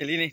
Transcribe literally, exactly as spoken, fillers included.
Kali ni.